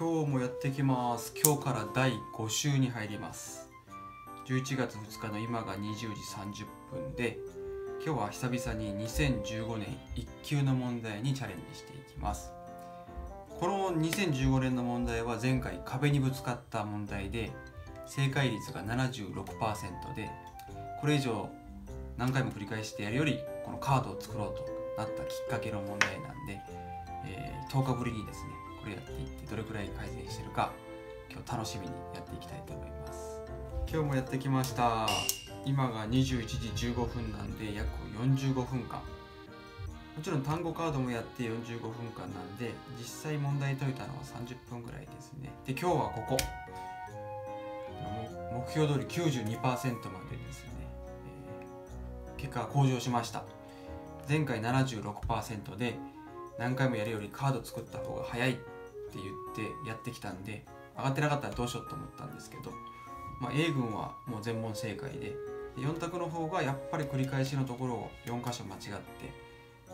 今日もやってきます。今日から第5週に入ります。11月2日の今が20時30分で、今日は久々に2015年1級の問題にチャレンジしていきます。この2015年の問題は前回壁にぶつかった問題で、正解率が 76% で、これ以上何回も繰り返してやるよりこのカードを作ろうとなったきっかけの問題なんで、10日ぶりにですねこれやっていってどれくらい改善してるか、今日楽しみにやっていきたいと思います。今日もやってきました。今が21時15分なんで約45分間、もちろん単語カードもやって45分間なんで、実際問題解いたのは30分ぐらいですね。で今日はここ目標通り 92% までですね、結果が向上しました。前回 76% で、何回もやるよりカード作った方が早いって言ってやってきたんで、上がってなかったらどうしようと思ったんですけど、A 群はもう全問正解で、4択の方がやっぱり繰り返しのところを4箇所間違っ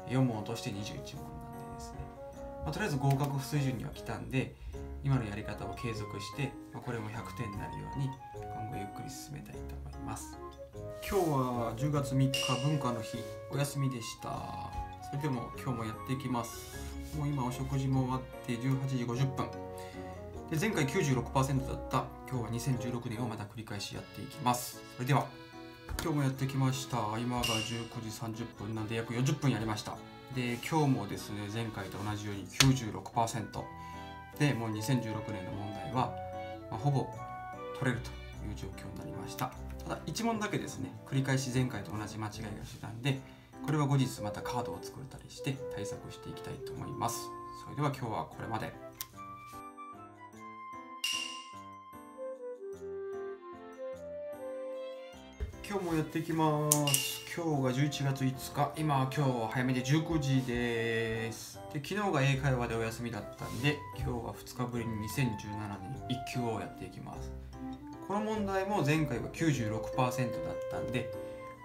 て4問落として21問なんでですね、とりあえず合格水準には来たんで、今のやり方を継続して、これも100点になるように今後ゆっくり進めたいと思います。今日は10月3日文化の日、お休みでした。それでも今日もやっていきます。もう今お食事も終わって18時50分で、前回 96% だった今日は2016年をまた繰り返しやっていきます。それでは今日もやってきました。今が19時30分なんで約40分やりました。で今日もですね、前回と同じように 96% で、もう2016年の問題は、ほぼ取れるという状況になりました。ただ1問だけですね、繰り返し前回と同じ間違いがしてたんで、これは後日またカードを作ったりして対策していきたいと思います。それでは今日はこれまで。今日もやっていきます。今日が11月5日、今日は早めで19時です。で昨日が英会話でお休みだったんで、今日は2日ぶりに2017年1級をやっていきます。この問題も前回は 96% だったんで、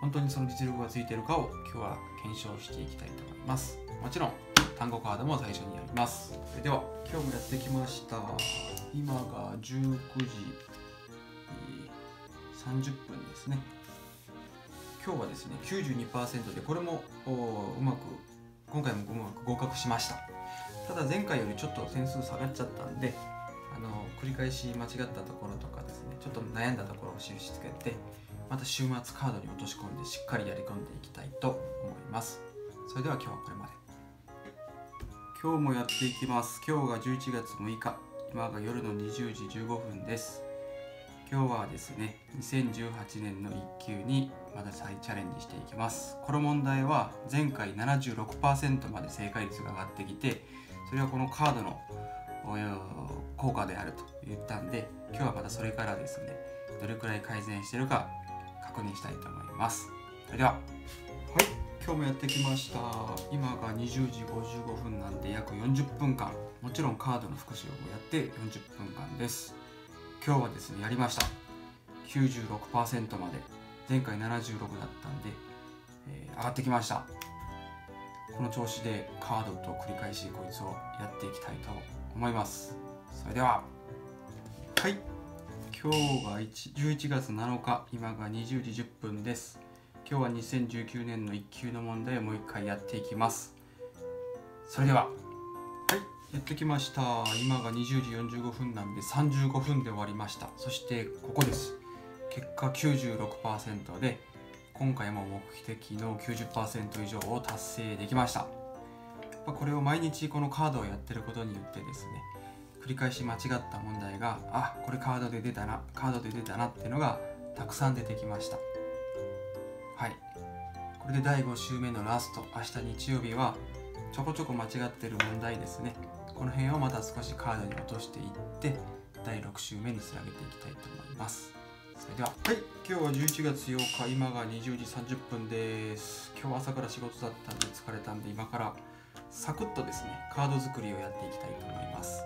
本当にその実力がついているかを今日は検証していきたいと思います。もちろん単語カードも最初にやります。それでは今日もやってきました。今が19時30分ですね。今日はですね 92% で、これもうまく今回もうまく合格しました。ただ前回よりちょっと点数下がっちゃったんで、繰り返し間違ったところとかですね、ちょっと悩んだところを印つけて、また週末カードに落とし込んでしっかりやり込んでいきたいと思います。それでは今日はこれまで。今日もやっていきます。今日が11月6日、今が夜の20時15分です。今日はですね、2018年の1級にまた再チャレンジしていきます。この問題は前回 76% まで正解率が上がってきて、それはこのカードの効果であると言ったんで、今日はまたそれからですね、どれくらい改善してるか確認したいと思います。それでは、今日もやってきました。今が20時55分なんで約40分間、もちろんカードの復習をやって40分間です。今日はですねやりました。 96% まで、前回76だったんで、上がってきました。この調子でカードと繰り返しこいつをやっていきたいと思います。それでは、今日が11月7日、今が20時10分です。今日は2019年の1級の問題をもう一回やっていきます。それでは、やってきました。今が20時45分なんで35分で終わりました。そしてここです。結果 96% で、今回も目的の 90% 以上を達成できました。これを毎日このカードをやってることによってですね、繰り返し間違った問題が、これカードで出たな、カードで出たなっていうのがたくさん出てきました。これで第5週目のラスト、明日日曜日はちょこちょこ間違ってる問題ですね。この辺をまた少しカードに落としていって、第6週目につなげていきたいと思います。それでは、今日は11月8日、今が20時30分です。今日朝から仕事だったんで疲れたんで、今からサクッとですね、カード作りをやっていきたいと思います。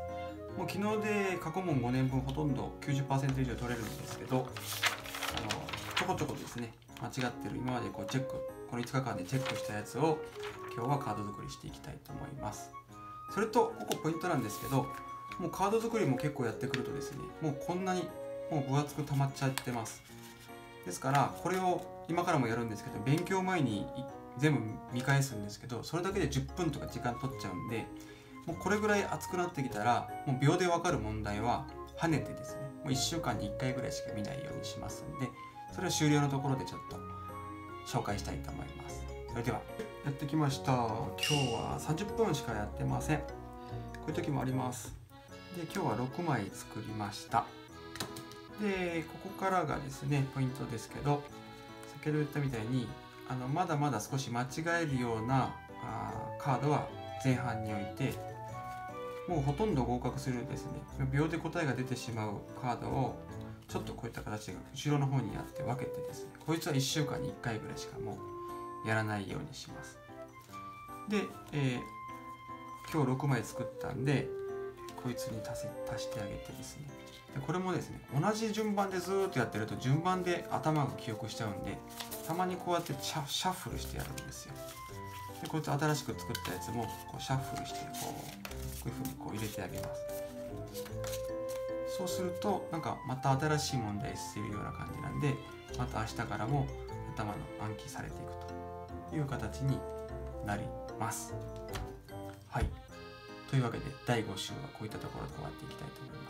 もう昨日で過去問5年分ほとんど 90% 以上取れるんですけど、ちょこちょこですね、間違ってる、今までこうチェック、この5日間でチェックしたやつを今日はカード作りしていきたいと思います。それとここポイントなんですけど、もうカード作りも結構やってくるとですね、もうこんなにもう分厚く溜まっちゃってます。ですからこれを今からもやるんですけど、勉強前に全部見返すんですけど、それだけで10分とか時間取っちゃうんで、もうこれぐらい厚くなってきたらもう秒で分かる問題は跳ねてですね、もう1週間に1回ぐらいしか見ないようにしますんで、それは終了のところでちょっと紹介したいと思います。それではやってきました。今日は30分しかやってません。こういう時もあります。で、今日は6枚作りました。で、ここからがですねポイントですけど、先ほど言ったみたいにまだまだ少し間違えるようなカードは前半に置いて、もうほとんど合格するですね、秒で答えが出てしまうカードをちょっとこういった形で後ろの方にやって分けてですね、こいつは1週間に1回ぐらいしかもうやらないようにします。で、今日6枚作ったんでこいつに足してあげてですね、でこれもですね同じ順番でずーっとやってると順番で頭が記憶しちゃうんで、たまにこうやってシャッフルしてやるんですよ。でこいつ新しく作ったやつもこうシャッフルしてこういうふうにこう入れてあげます。そうするとなんかまた新しい問題しているような感じなんで、また明日からも頭の暗記されていくという形になります。はい、というわけで第5週はこういったところで終わっていきたいと思いま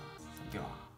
す。では。